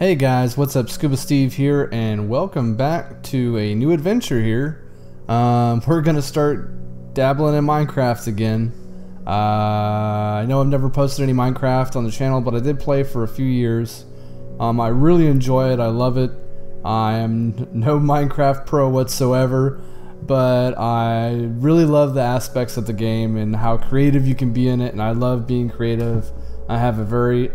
Hey guys, what's up? Scuba Steve here, and welcome back to a new adventure here. We're gonna start dabbling in Minecraft again. I know I've never posted any Minecraft on the channel, but I did play for a few years. I really enjoy it. I love it. I am no Minecraft pro whatsoever, but I really love the aspects of the game and how creative you can be in it, and I love being creative. I have a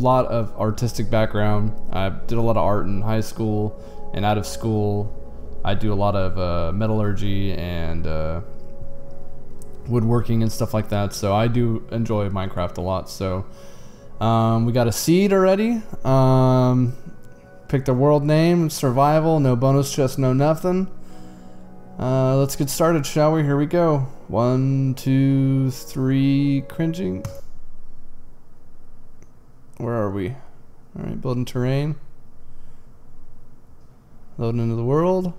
lot of artistic background. I did a lot of art in high school and out of school. I do a lot of metallurgy and woodworking and stuff like that. So I do enjoy Minecraft a lot. So we got a seed already. Picked a world name, survival, no bonus chest, no nothing. Let's get started, shall we? Here we go. 1, 2, 3, cringing. Where are we? Alright, building terrain. Loading into the world.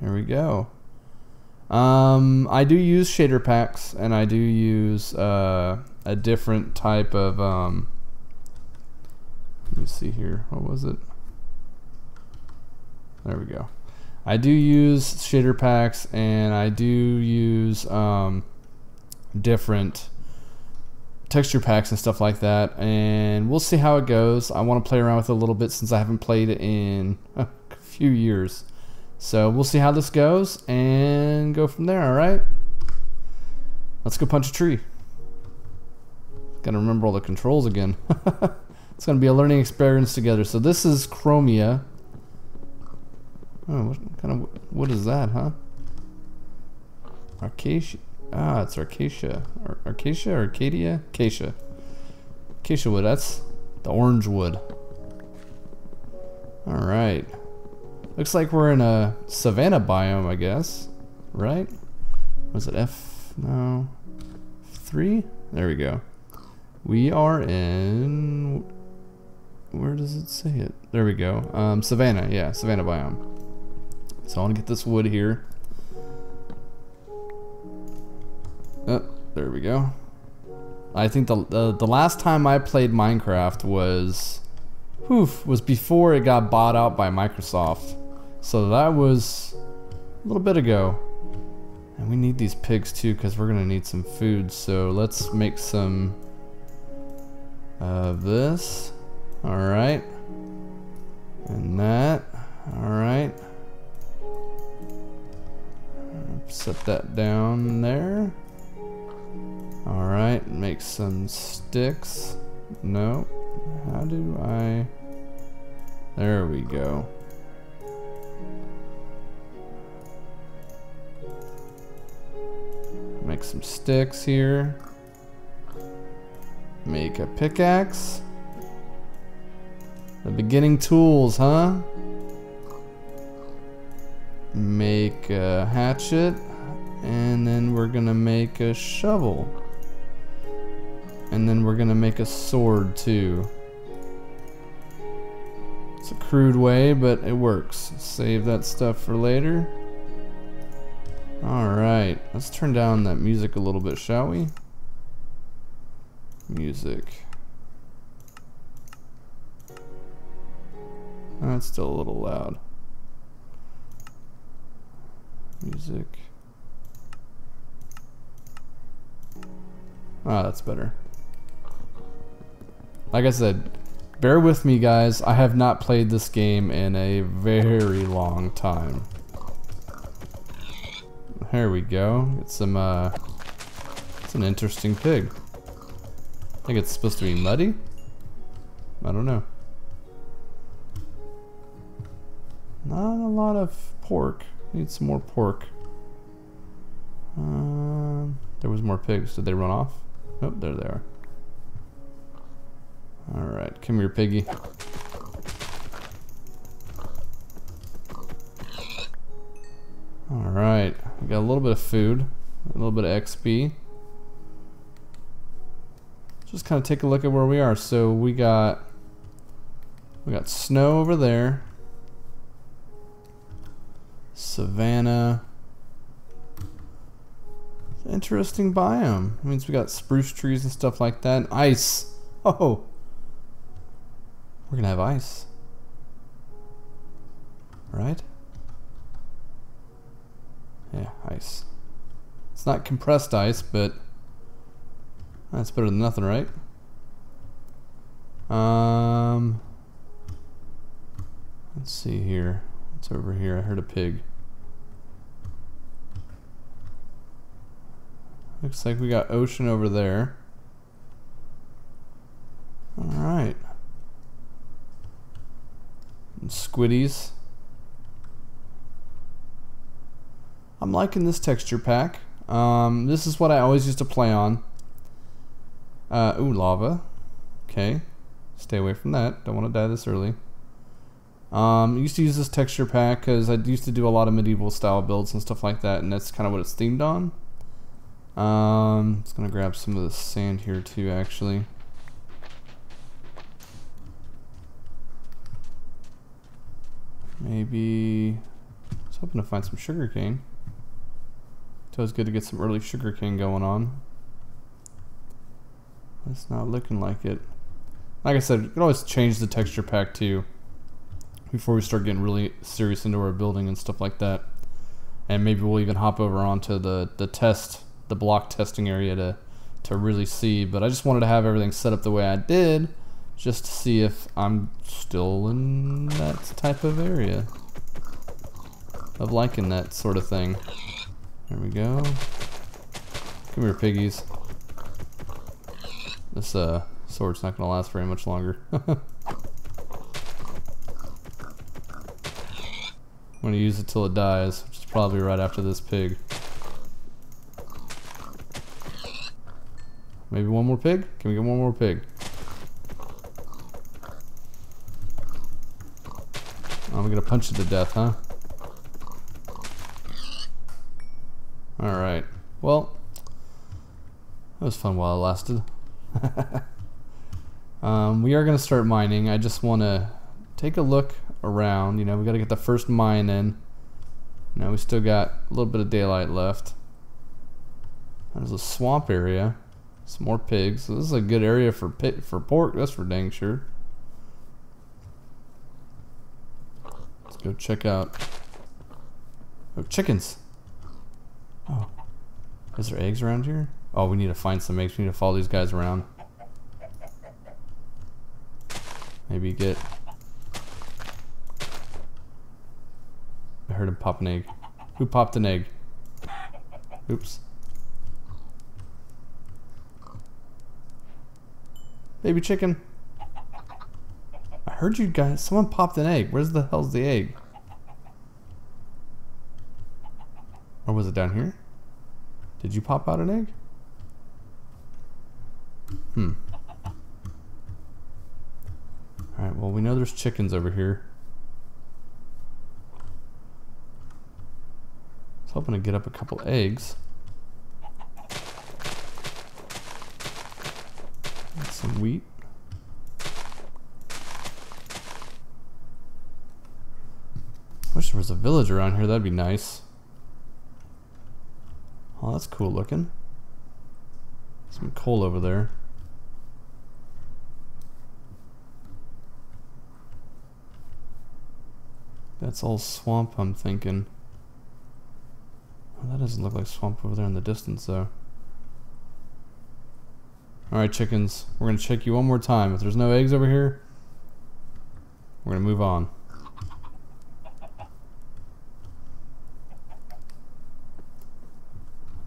Here we go. I do use shader packs, and I do use a different type of... let me see here. What was it? There we go. I do use shader packs, and I do use different texture packs and stuff like that, and we'll see how it goes. I want to play around with it a little bit since I haven't played it in a few years, so we'll see how this goes and go from there. Alright, let's go punch a tree. Gotta remember all the controls again. It's gonna be a learning experience together. So this is Chromia. Oh, what kind of wood is that, huh? Arcacia. Ah, it's Arcacia. Acacia wood, that's the orange wood. Alright. Looks like we're in a savanna biome, I guess. Right? Was it F? No. 3? There we go. We are in... Where does it say it? There we go. Savanna, yeah, savanna biome. So I want to get this wood here. There we go. I think the last time I played Minecraft was before it got bought out by Microsoft. So that was a little bit ago. And we need these pigs too, because we're gonna need some food. So let's make some of this. All right, and that. All right. Set that down there. Alright, make some sticks. No. How do I... There we go. Make some sticks here. Make a pickaxe. The beginning tools, huh? Make a hatchet. And then we're gonna make a shovel. And then we're gonna make a sword too. It's a crude way, but it works. Save that stuff for later. Alright, let's turn down that music a little bit, shall we? Music. That's still a little loud. Music. Ah, that's better. Like I said, bear with me guys, I have not played this game in a very long time. Here we go. It's some it's an interesting pig. I think it's supposed to be muddy? I don't know. Not a lot of pork. Need some more pork. There was more pigs. Did they run off? Nope, there they are. Alright, come here, piggy. Alright, we got a little bit of food, a little bit of XP. Just kind of take a look at where we are. So we got snow over there. Savannah. Interesting biome. It means we got spruce trees and stuff like that. Ice. Oh, We're gonna have ice. Right? Yeah, ice. It's not compressed ice, but that's better than nothing, right? Let's see here. What's over here? I heard a pig. Looks like we got ocean over there. Alright. And squiddies. I'm liking this texture pack. This is what I always used to play on. Ooh, lava. Okay. Stay away from that. Don't want to die this early. I used to use this texture pack because I used to do a lot of medieval style builds and stuff like that, and that's kind of what it's themed on. Just gonna grab some of the sand here too, actually. Maybe I was hoping to find some sugarcane. It's always good to get some early sugarcane going on. That's not looking like it. Like I said, you can always change the texture pack too, before we start getting really serious into our building and stuff like that. And maybe we'll even hop over onto the block testing area to really see. But I just wanted to have everything set up the way I did, just to see if I'm still in that type of area of liking that sort of thing. There we go. Come here, piggies. This sword's not gonna last very much longer. I'm gonna use it till it dies, which is probably right after this pig. Maybe one more pig? Can we get one more pig? I'm gonna punch it to death, huh? Alright. Well, that was fun while it lasted. We are gonna start mining. I just wanna take a look around, you know, we gotta get the first mine in. You know, we still got a little bit of daylight left. There's a swamp area, some more pigs. So this is a good area for pork. That's for dang sure. Let's go check out. Oh, chickens! Oh, is there eggs around here? Oh, we need to find some eggs. We need to follow these guys around. Maybe get. I heard him pop an egg. Who popped an egg? Oops. Baby chicken. I heard you guys. Someone popped an egg. Where's the hell's the egg? Or was it down here? Did you pop out an egg? Alright, well, we know there's chickens over here. Hoping to get up a couple eggs. And some wheat. Wish there was a village around here, that'd be nice. Oh, that's cool looking. Some coal over there. That's all swamp, I'm thinking. That doesn't look like swamp over there in the distance, though. Alright, chickens. We're going to check you one more time. If there's no eggs over here, we're going to move on.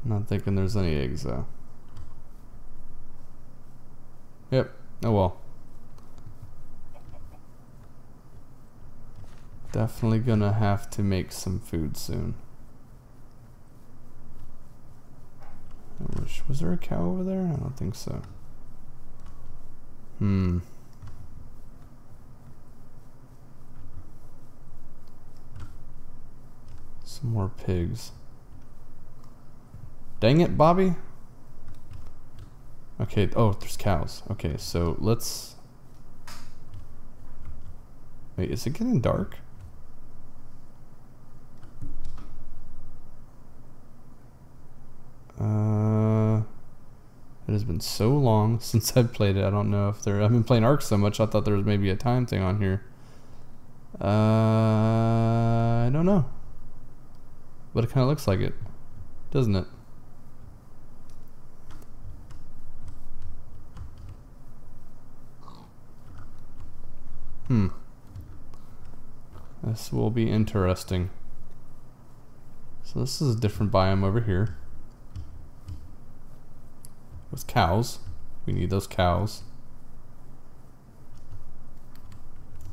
I'm not thinking there's any eggs, though. Yep. Oh, well. Definitely going to have to make some food soon. Was there a cow over there? I don't think so. Some more pigs. Dang it, Bobby. Okay, oh, there's cows. Okay, so let's... Wait, is it getting dark? been so long since I've played it. I don't know if there... I've been playing ARK so much, I thought there was maybe a time thing on here. I don't know. But it kind of looks like it, doesn't it? Hmm. This will be interesting. So this is a different biome over here. With cows. We need those cows.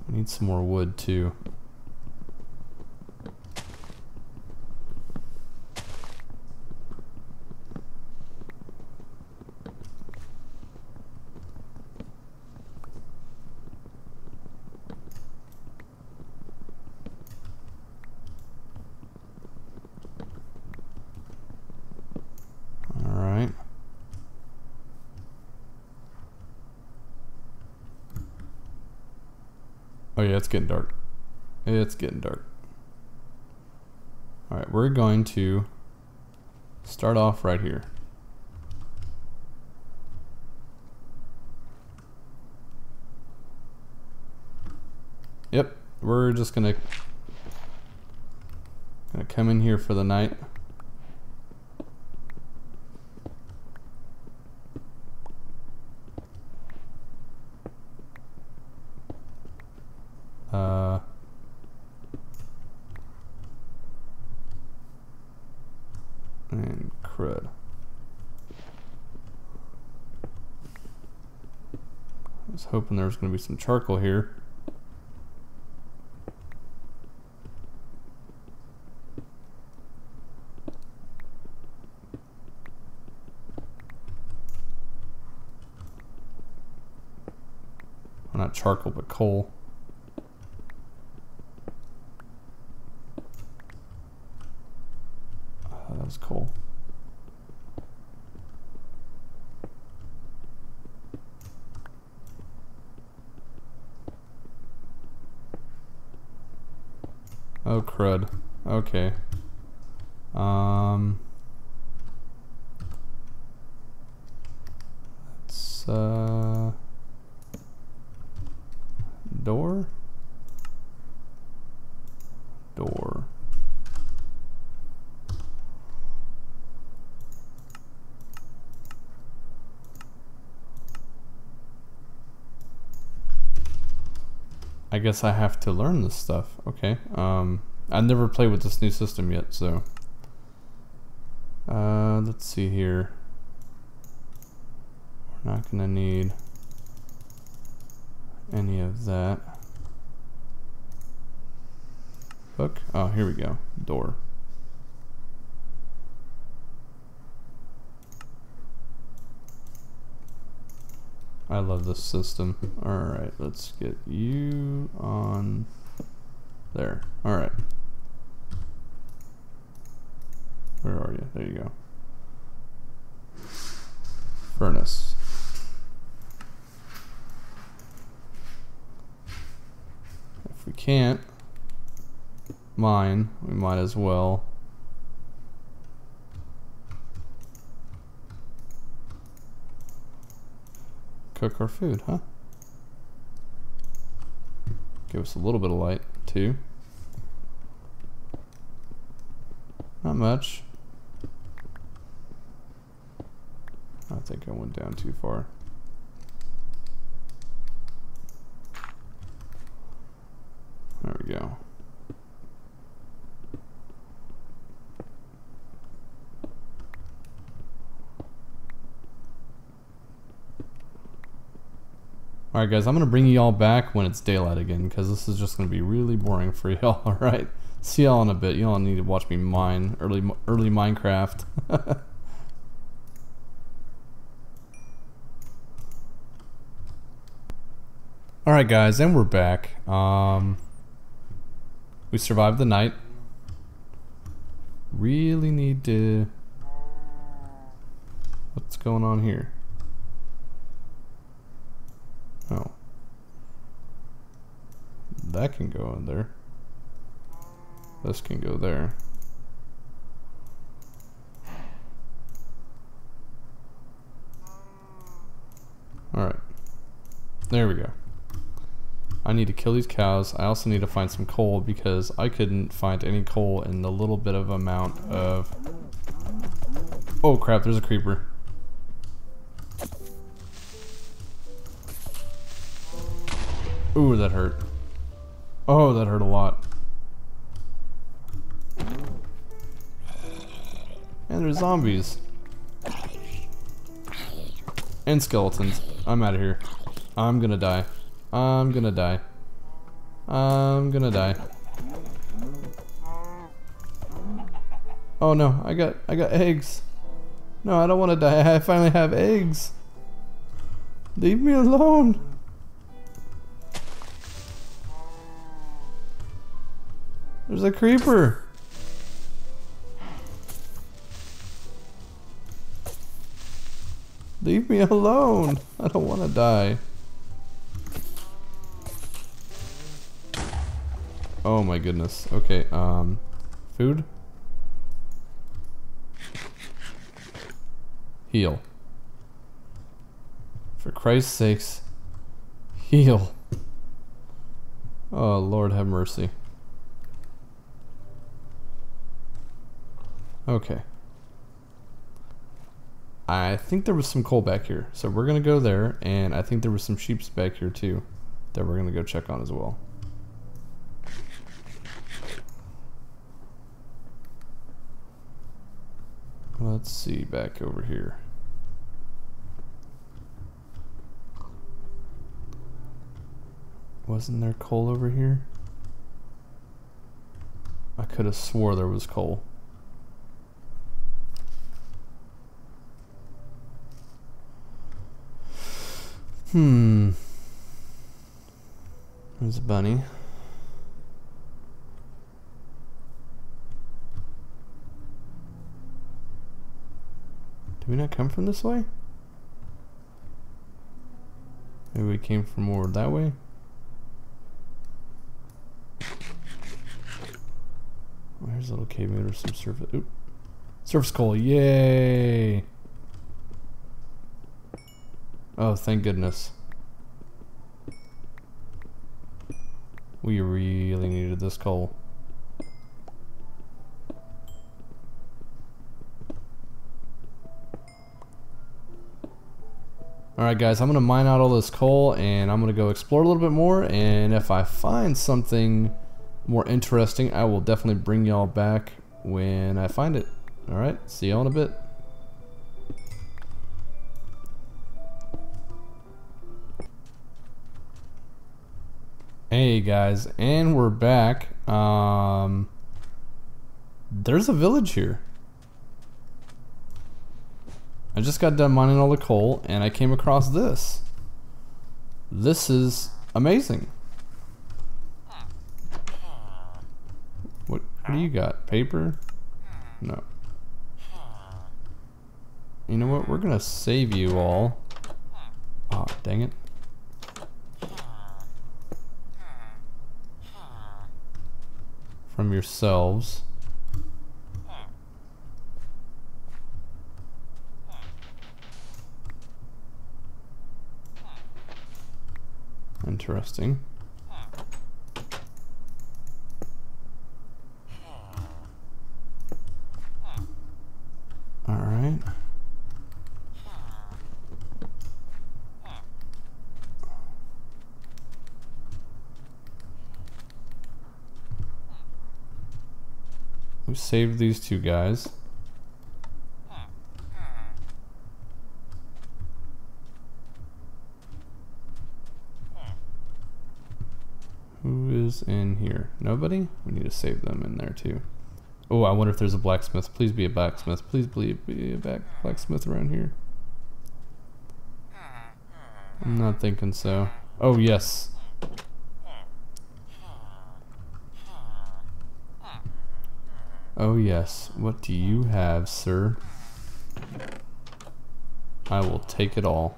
We need some more wood too. Oh yeah, it's getting dark. It's getting dark. Alright, we're going to start off right here. Yep, we're just gonna come in here for the night. And crud. I was hoping there was going to be some charcoal here. Well, not charcoal, but coal. Coal. Oh crud. Okay. Let's door. I guess I have to learn this stuff. Okay. I've never played with this new system yet, so. Let's see here. We're not gonna need any of that. Book. Oh, here we go. Door. I love this system. Alright, let's get you on there. Alright. Where are you? There you go. Furnace. If we can't mine, we might as well. Cook our food, huh? Give us a little bit of light, too. Not much. I think I went down too far. There we go. Alright guys, I'm going to bring y'all back when it's daylight again, because this is just going to be really boring for y'all, alright? See y'all in a bit. Y'all need to watch me mine early Minecraft. Alright guys, and we're back. We survived the night. Really need to... What's going on here? Oh. That can go in there. This can go there. There we go. I need to kill these cows. I also need to find some coal because I couldn't find any coal in the little bit of amount of... Oh crap, there's a creeper. Ooh, that hurt. Oh, that hurt a lot. And there's zombies. And skeletons. I'm out of here. I'm gonna die. I'm gonna die. I'm gonna die. Oh no, I got eggs. No, I don't want to die. I finally have eggs. Leave me alone. There's a creeper. Leave me alone. I don't want to die. Oh my goodness. Okay, food. Heal. For Christ's sakes, heal. Oh Lord have mercy. Okay. I think there was some coal back here, so we're gonna go there, and I think there was some sheeps back here too that we're gonna go check on as well. Let's see back over here. Wasn't there coal over here? I could have swore there was coal. There's a bunny. Did we not come from this way? Maybe we came from more that way? There's a little cave or some surface. Oop. Surface coal, yay! Oh, thank goodness. We really needed this coal. Alright guys, I'm gonna mine out all this coal and I'm gonna go explore a little bit more, and if I find something more interesting I will definitely bring y'all back when I find it. Alright, see y'all in a bit. Hey guys, and we're back. There's a village here. I just got done mining all the coal and I came across this. This is amazing. What do you got? Paper? No. You know what? We're gonna save you all. Oh, dang it. From yourselves. Interesting. All right. We saved these two guys. Who is in here? Nobody? We need to save them in there too. Oh, I wonder if there's a blacksmith. Please be a blacksmith. Please be a blacksmith around here. I'm not thinking so. Oh, yes. Oh yes, what do you have, sir? I will take it all.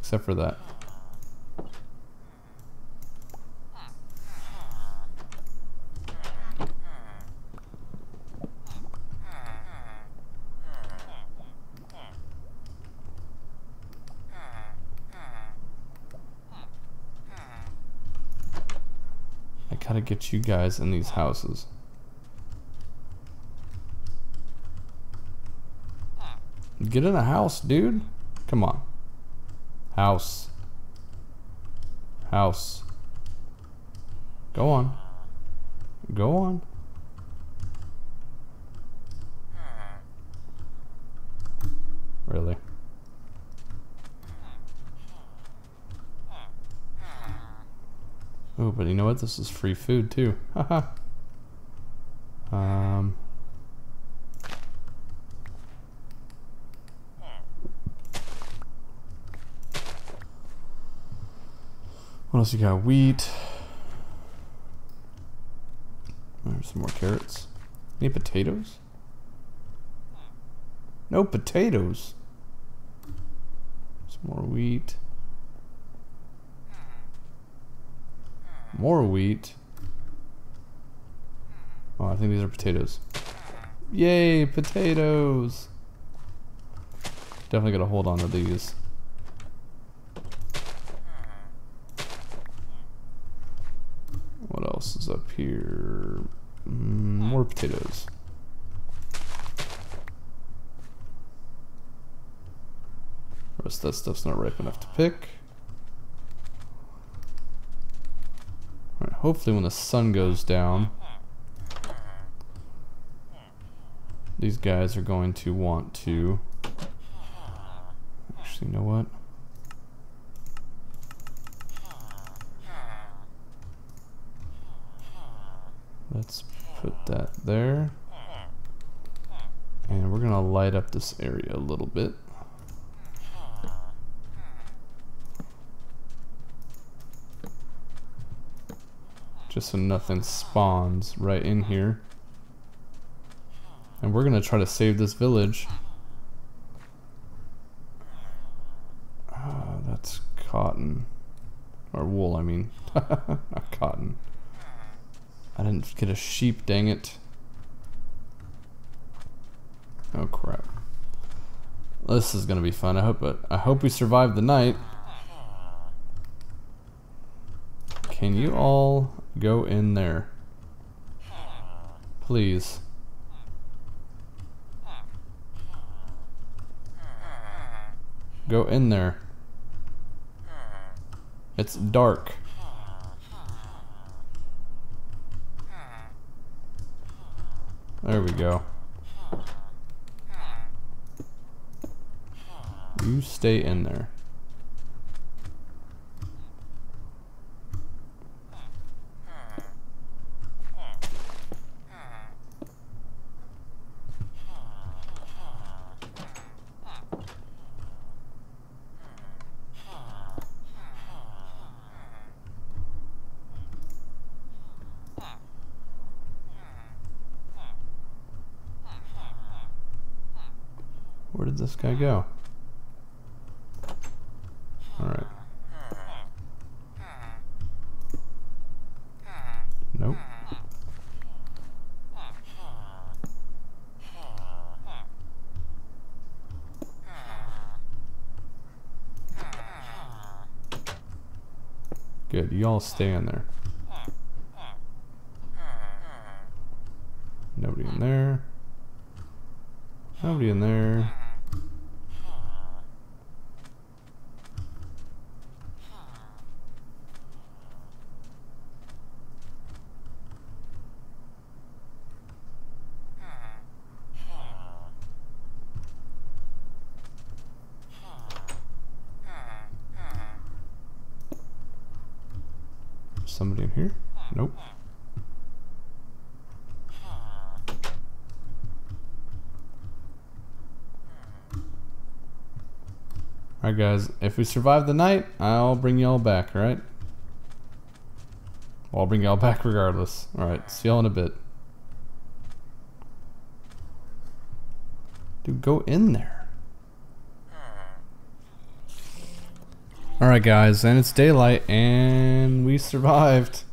Except for that. how to get you guys in these houses. Get in a house, dude. Come on. House. House. Go on. Go on. Really? Oh, but you know what? This is free food too. Haha. What else you got? Wheat. There's some more carrots. Any potatoes? No potatoes. Some more wheat. More wheat. Oh, I think these are potatoes. Yay, potatoes! Definitely gotta hold on to these. What else is up here? More potatoes. The rest of that stuff's not ripe enough to pick. All right, hopefully when the sun goes down, these guys are going to want to... Actually, you know what? Let's put that there. And we're gonna light up this area a little bit. Just so nothing spawns right in here. And we're gonna try to save this village. That's cotton. Or wool, I mean. Not cotton. I didn't get a sheep, dang it. Oh crap. This is gonna be fun. I hope we survive the night. Can you all go in there? Please. Go in there. It's dark. There we go. You stay in there. Where did this guy go? Alright. Nope. Good, y'all stay in there. Nobody in there. Nobody in there. Somebody in here? Nope. Alright guys, if we survive the night, I'll bring y'all back, alright? Well, I'll bring y'all back regardless. Alright, see y'all in a bit. Dude, go in there. Alright guys, and it's daylight, and we survived.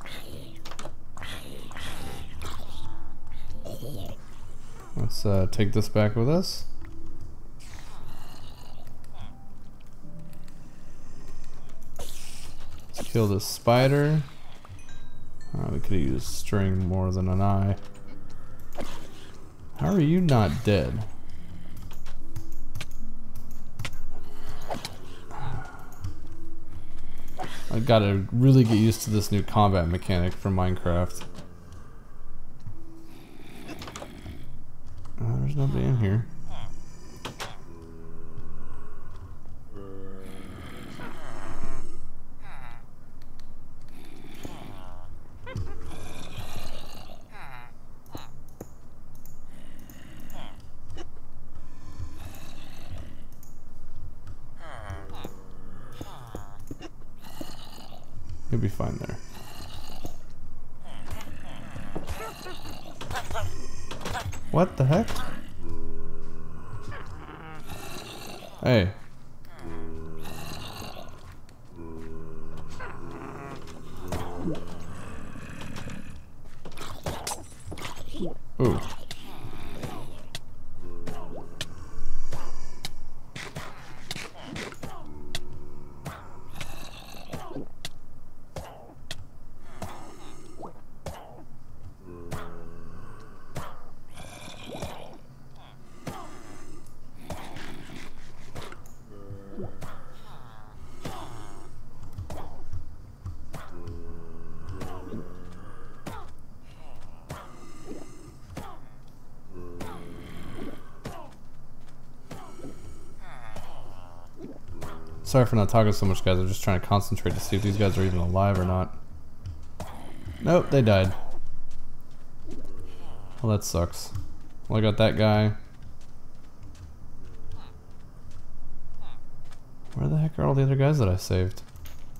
Let's take this back with us. Let's kill this spider. We could have used string more than an eye. How are you not dead? I gotta really get used to this new combat mechanic from Minecraft. There's nobody in here. You'll be fine there. What the heck? Hey. Ooh. Sorry for not talking so much, guys. I'm just trying to concentrate to see if these guys are even alive or not. Nope, they died. Well, that sucks. Well, I got that guy. Where the heck are all the other guys that I saved?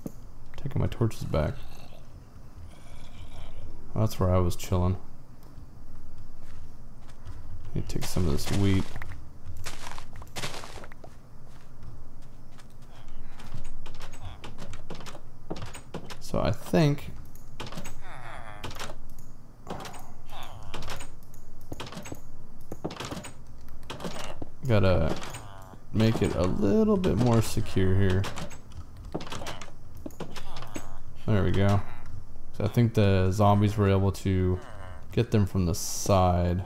I'm taking my torches back. Oh, that's where I was chilling. I need to take some of this wheat. So I think gotta make it a little bit more secure here. There we go. So I think the zombies were able to get them from the side.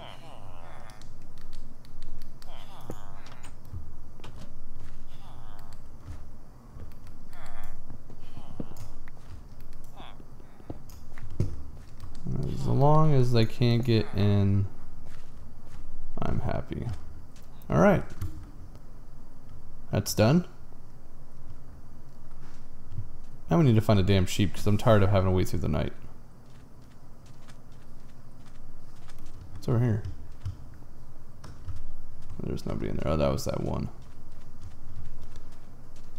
Long as they can't get in, I'm happy. Alright. That's done. Now we need to find a damn sheep because I'm tired of having to wait through the night. It's over here. There's nobody in there. Oh, that was that one.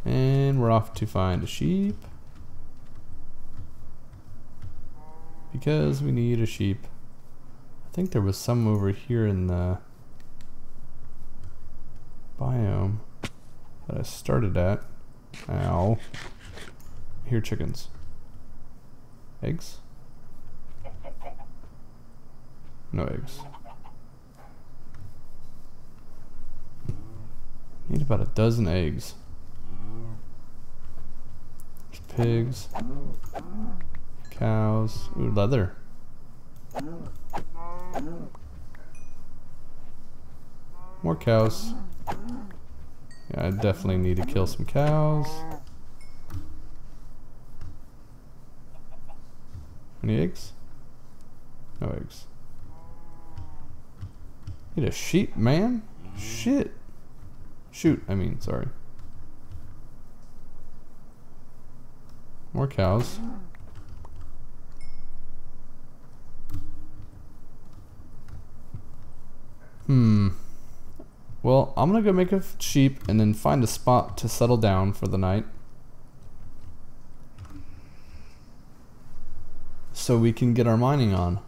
And we're off to find a sheep. Because we need a sheep. I think there was some over here in the biome that I started at. Ow. Here, chickens. Eggs? No eggs. Need about a dozen eggs. There's pigs. Cows. Ooh, leather. More cows. Yeah, I definitely need to kill some cows. Any eggs? No eggs. Need a sheep, man? Shit. Shoot, I mean, sorry. More cows. Well, I'm gonna go make a sheep and then find a spot to settle down for the night so we can get our mining on,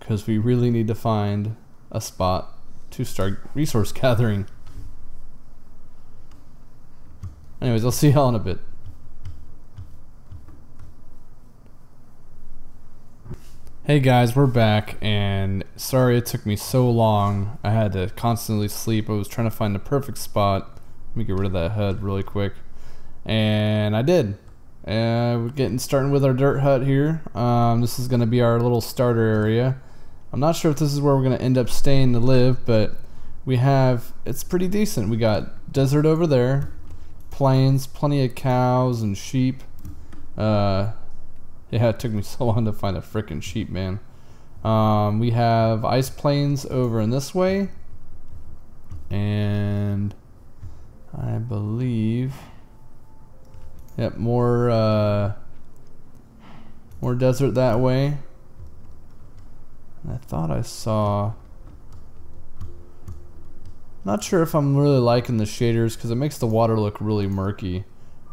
because we really need to find a spot to start resource gathering. Anyways, I'll see y'all in a bit. Hey guys, we're back, and sorry it took me so long. I had to constantly sleep. I was trying to find the perfect spot. Let me get rid of that HUD really quick. And I did. We're starting with our dirt hut here. This is going to be our little starter area. I'm not sure if this is where we're going to end up staying to live, but we have, it's pretty decent. We got desert over there, plains, plenty of cows and sheep. Yeah, it took me so long to find a frickin' sheep, man. We have ice plains over in this way, and I believe, yep, more desert that way. I thought I saw, not sure if I'm really liking the shaders because it makes the water look really murky.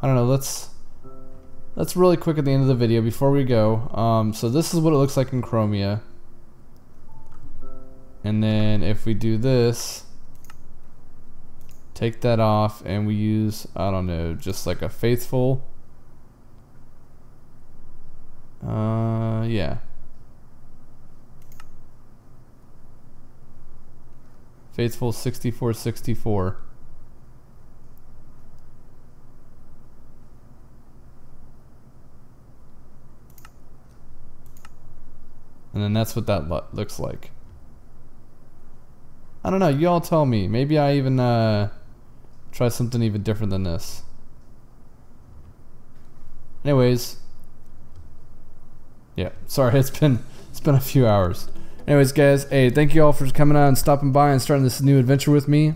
I don't know. That's really quick at the end of the video before we go. So this is what it looks like in Chromia. And then if we do this, take that off, and we use, I don't know, just like a Faithful. Yeah. Faithful 6464. And then that's what that looks like. I don't know, you all tell me. Maybe I even try something even different than this. Anyways, yeah, sorry, it's been a few hours. Anyways, guys, hey, thank you all for coming on, stopping by, and starting this new adventure with me.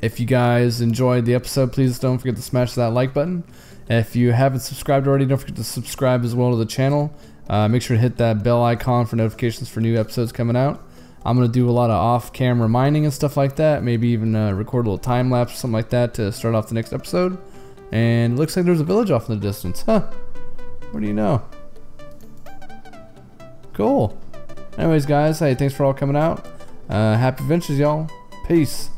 If you guys enjoyed the episode, please don't forget to smash that like button. If you haven't subscribed already, don't forget to subscribe as well to the channel. Make sure to hit that bell icon for notifications for new episodes coming out. I'm going to do a lot of off-camera mining and stuff like that. Maybe even record a little time-lapse or something like that to start off the next episode. And it looks like there's a village off in the distance. Huh. What do you know? Cool. Anyways, guys, hey, thanks for all coming out. Happy adventures, y'all. Peace.